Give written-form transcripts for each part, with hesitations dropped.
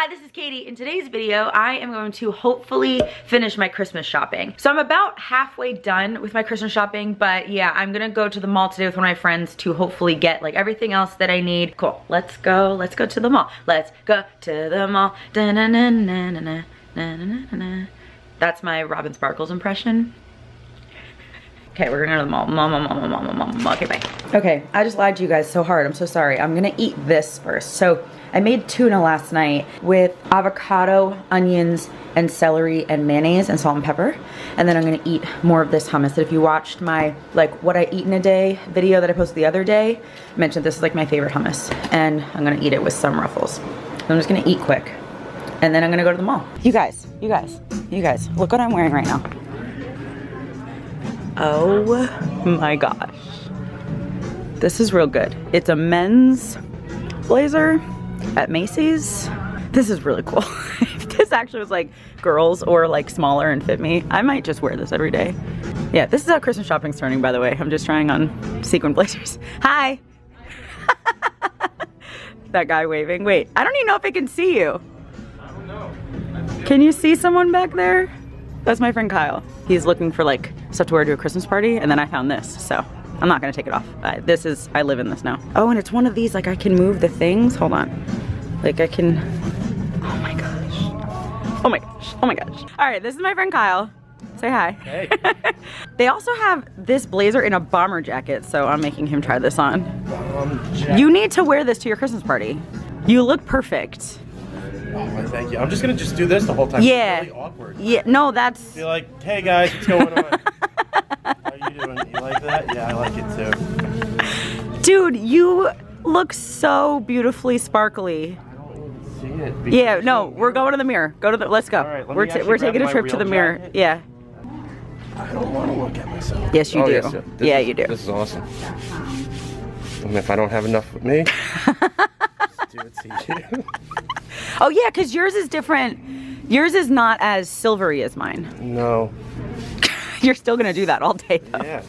Hi, this is Katie. In today's video, I am going to hopefully finish my Christmas shopping. So I'm about halfway done with my Christmas shopping, but yeah, I'm gonna go to the mall today with one of my friends to hopefully get like everything else that I need. Cool, let's go to the mall. Let's go to the mall. That's my Robin Sparkles impression. Okay, we're gonna go to the mall. Mom. Okay, bye. Okay, I just lied to you guys so hard. I'm so sorry. I'm gonna eat this first. So I made tuna last night with avocado, onions, and celery, and mayonnaise, and salt and pepper. And then I'm gonna eat more of this hummus. That if you watched my, like, what I eat in a day video that I posted the other day, I mentioned this is like my favorite hummus. And I'm gonna eat it with some Ruffles. I'm just gonna eat quick. And then I'm gonna go to the mall. You guys, look what I'm wearing right now. Oh my gosh. This is real good. It's a men's blazer at Macy's. This is really cool. If this actually was like girls or like smaller and fit me, I might just wear this every day. Yeah, this is how Christmas shopping's turning, by the way. I'm just trying on sequin blazers. Hi. That guy waving. Wait, I don't even know if I can see you. I don't know. Can you see someone back there? That's my friend Kyle. He's looking for like stuff to wear to a Christmas party, and then I found this, so I'm not gonna take it off. I live in this now. Oh, and it's one of these, like I can move the things. Hold on. Like I can, oh my gosh. Oh my gosh, oh my gosh. All right, this is my friend Kyle. Say hi. Hey. They also have this blazer in a bomber jacket, so I'm making him try this on. You need to wear this to your Christmas party. You look perfect. Oh my, thank you. I'm just gonna do this the whole time. Yeah. It's really awkward. Yeah, no, that's. You're like, hey guys, what's going on? How you doing? You like that? Yeah, I like it too. Dude, you look so beautifully sparkly. I don't see it. Yeah, no, we're going to the mirror. Let's go. All right, we're taking a trip to the mirror. Jacket. Yeah. I don't want to look at myself. Yes, you do. Yes, yeah, you do. This is awesome. And if I don't have enough with me, just do it to you. Oh yeah, cause yours is different. Yours is not as silvery as mine. No. You're still gonna do that all day though. Yeah.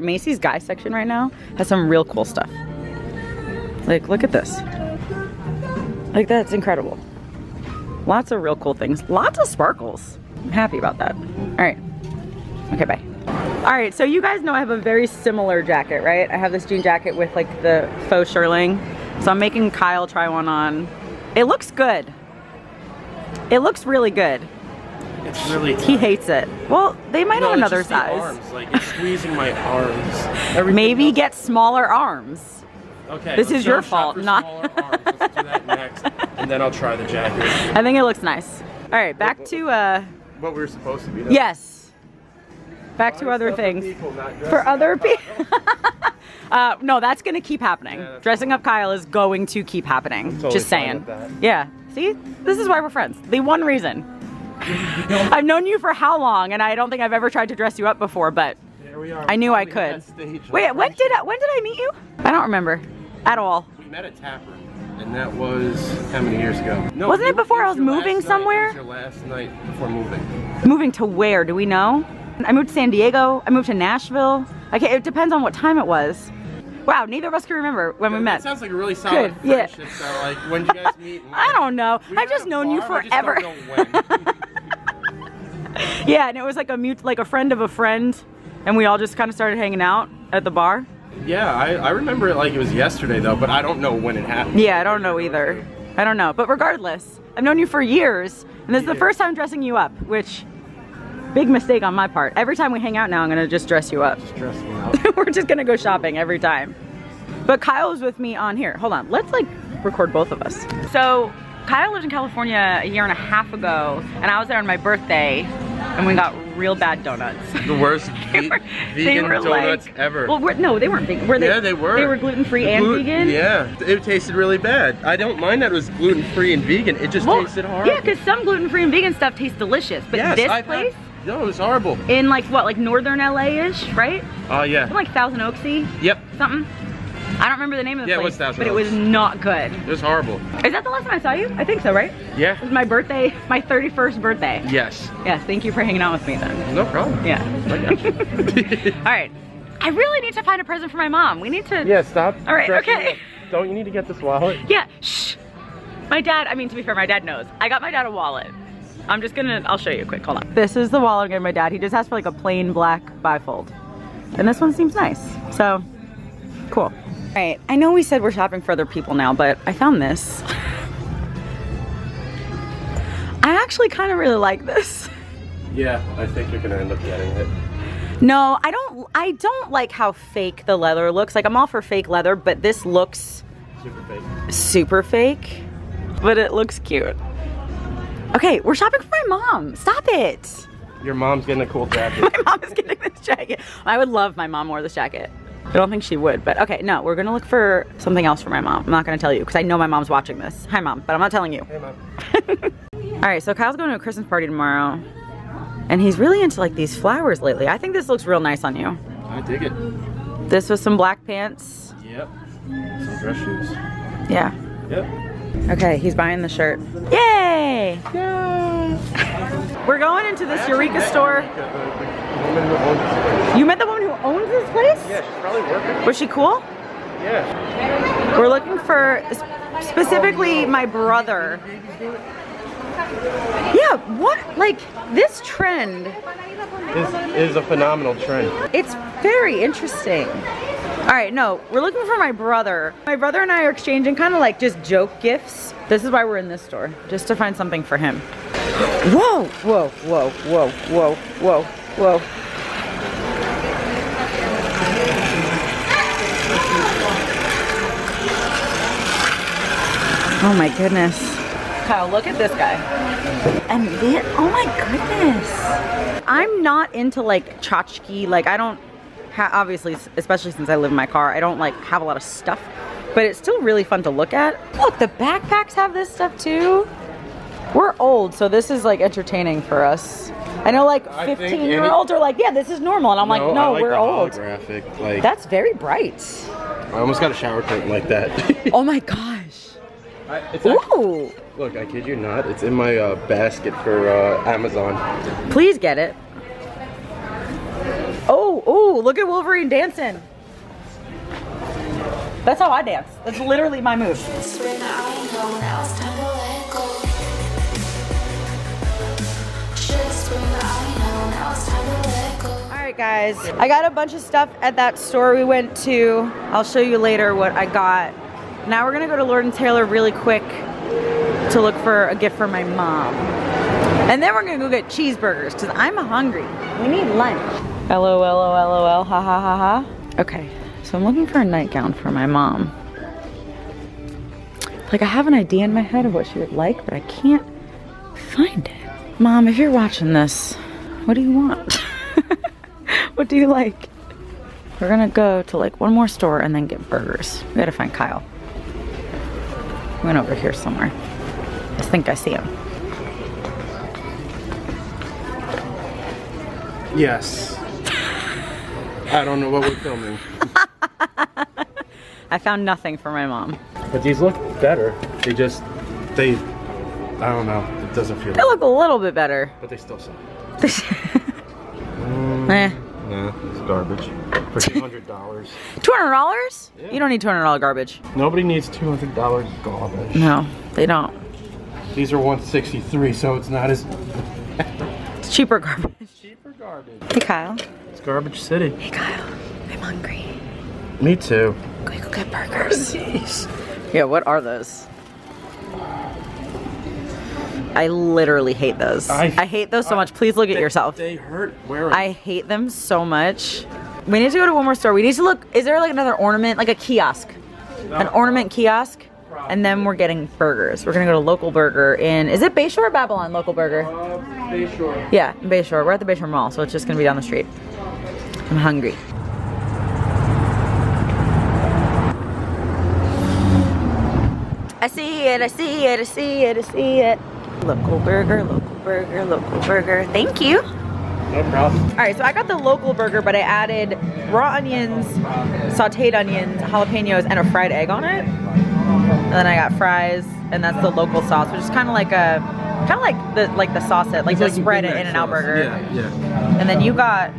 Macy's guy section right now has some real cool stuff. Like, look at this. Like, that's incredible. Lots of real cool things. Lots of sparkles. I'm happy about that. All right. Okay, bye. All right, so you guys know I have a very similar jacket, right? I have this jean jacket with like the faux shirling. So I'm making Kyle try one on. It looks good. It looks really good. It's really tough. He hates it. Well, they might have another size. Arms. Like, it's squeezing my arms. Everything maybe else. Get smaller arms. Okay. This is your fault, not. Arms. Let's do that next, and then I'll try the jacket. I think it looks nice. All right, back to what we were supposed to be. Though. Yes. Back to other things. For other people. No, that's gonna keep happening. Yeah, dressing up Kyle is going to keep happening. Totally. Just saying. Yeah. See? This is why we're friends. The one reason. I've known you for how long, and I don't think I've ever tried to dress you up before, but we are. I knew I could. Wait, when did I meet you? I don't remember at all. We met at Taffer, and that was how many years ago? No, wasn't it before I was moving somewhere? It was your last night before moving. Moving to where? Do we know? I moved to San Diego. I moved to Nashville. Okay, it depends on what time it was. Wow, neither of us can remember when we met. That sounds like a really solid friendship. Yeah. So, like, when did you guys meet? I don't know. I've just known you forever. I just don't know when. Yeah, and it was like a friend of a friend, and we all just kind of started hanging out at the bar. Yeah, I remember it like it was yesterday though, but I don't know when it happened. Yeah, I don't know either. I don't know, but regardless, I've known you for years, and this is the first time dressing you up, which. Big mistake on my part. Every time we hang out now, I'm gonna just dress you up. Just dress me up. We're just gonna go shopping every time. But Kyle was with me on here. Hold on, let's like record both of us. So Kyle lived in California a year and a half ago, and I was there on my birthday, and we got real bad donuts. The worst vegan donuts like, ever. Well, no, they weren't vegan. Were they? Yeah, they were. They were gluten-free and vegan? Yeah, it tasted really bad. I don't mind that it was gluten-free and vegan. It just tasted horrible. Yeah, because some gluten-free and vegan stuff tastes delicious, but this place? No, it was horrible. In like what, like northern LA-ish, right? Oh yeah. Something like Thousand Oaksy? Yep. Something? I don't remember the name of the place. Yeah, it was Thousand Oaks. But it was not good. It was horrible. Is that the last time I saw you? I think so, right? Yeah. It was my birthday, my 31st birthday. Yes. Yes, thank you for hanging out with me then. No problem. Yeah. I got you. All right. I really need to find a present for my mom. We need to. Yeah, stop. All right, okay. Don't you need to get this wallet? Yeah, shh. My dad, I mean, to be fair, my dad knows. I got my dad a wallet. I'm just gonna, I'll show you quick, hold on. This is the wallet I got my dad. He just asked for like a plain black bifold. And this one seems nice, so cool. All right, I know we said we're shopping for other people now, but I found this. I actually kind of really like this. Yeah, I think you're gonna end up getting it. No, I don't like how fake the leather looks. Like, I'm all for fake leather, but this looks super fake. Super fake, but it looks cute. Okay, we're shopping for my mom. Stop it. Your mom's getting a cool jacket. My mom is getting this jacket. I would love my mom wore this jacket. I don't think she would, but okay, no, we're gonna look for something else for my mom. I'm not gonna tell you, because I know my mom's watching this. Hi, Mom, but I'm not telling you. Hey, Mom. All right, so Kyle's going to a Christmas party tomorrow. And he's really into like these flowers lately. I think this looks real nice on you. I dig it. This with some black pants. Yep. Some dress shoes. Yeah. Yep. Okay, he's buying the shirt. Yay! Yay! We're going into this Eureka store. You met the woman who owns this place? Yeah, she's probably working. Was she cool? Yeah. We're looking for specifically my brother. Yeah, what, like, this trend. This is a phenomenal trend. It's very interesting. All right, no, we're looking for my brother. My brother and I are exchanging kind of like just joke gifts. This is why we're in this store, just to find something for him. Whoa, whoa, whoa, whoa, whoa, whoa, whoa. Oh my goodness. Kyle, look at this guy. And then, oh my goodness. I'm not into like tchotchke, like I don't, obviously, especially since I live in my car, I don't like have a lot of stuff, but it's still really fun to look at. Look, the backpacks have this stuff too. We're old, so this is like entertaining for us. I know like 15-year-olds are like, yeah, this is normal. And I'm like, no, like we're old. Like, that's very bright. I almost got a shower curtain like that. Oh my gosh. Ooh. Look, I kid you not, it's in my basket for Amazon. Please get it. Oh, oh, look at Wolverine dancing. That's how I dance. That's literally my move. Alright guys, I got a bunch of stuff at that store we went to. I'll show you later what I got. Now we're gonna go to Lord and Taylor really quick to look for a gift for my mom. And then we're gonna go get cheeseburgers, because I'm hungry. We need lunch. LOL, LOL, LOL, ha ha ha ha. Okay, so I'm looking for a nightgown for my mom. Like I have an idea in my head of what she would like, but I can't find it. Mom, if you're watching this, what do you want? What do you like? We're gonna go to like one more store and then get burgers. We gotta find Kyle. He went over here somewhere. I think I see him. Yes. I don't know what we're filming. I found nothing for my mom. But these look better. They just, they, I don't know. It doesn't feel. They look a little bit better. But they still suck. Eh. Nah, it's garbage. For $200. $200? Yeah. You don't need $200 garbage. Nobody needs $200 garbage. No, they don't. These are $163, so it's not as... It's cheaper garbage. It's cheaper garbage. Hey, Kyle. It's garbage city. Hey, Kyle. I'm hungry. Me too. Can we go get burgers? Yeah, what are those? I literally hate those. I hate those so much. Please look at yourself. They hurt wearing. I hate them so much. We need to go to one more store. We need to look. Is there like another ornament, like a kiosk? An ornament kiosk? And then we're getting burgers. We're gonna go to Local Burger in, is it Bayshore or Babylon? Local Burger. Bayshore. Yeah, Bayshore. We're at the Bayshore Mall, so it's just gonna be down the street. I'm hungry. I see it, I see it, I see it, I see it. Local burger, local burger, local burger. Thank you. No problem. All right, so I got the local burger, but I added raw onions, sauteed onions, jalapenos, and a fried egg on it. And then I got fries, and that's the local sauce, which is kind of like a, kind of like the sauce, like the spread at In-N-Out Burger. Yeah, yeah. And then you got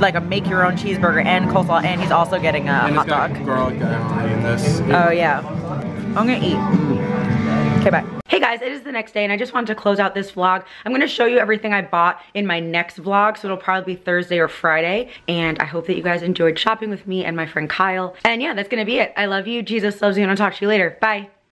like a make your own cheeseburger and coleslaw, and he's also getting a hot dog. Garlic guy in this. Oh yeah. I'm gonna eat. Okay, bye. Hey guys, it is the next day and I just wanted to close out this vlog. I'm gonna show you everything I bought in my next vlog, so it'll probably be Thursday or Friday. And I hope that you guys enjoyed shopping with me and my friend Kyle. And yeah, that's gonna be it. I love you, Jesus loves you, and I'll talk to you later. Bye.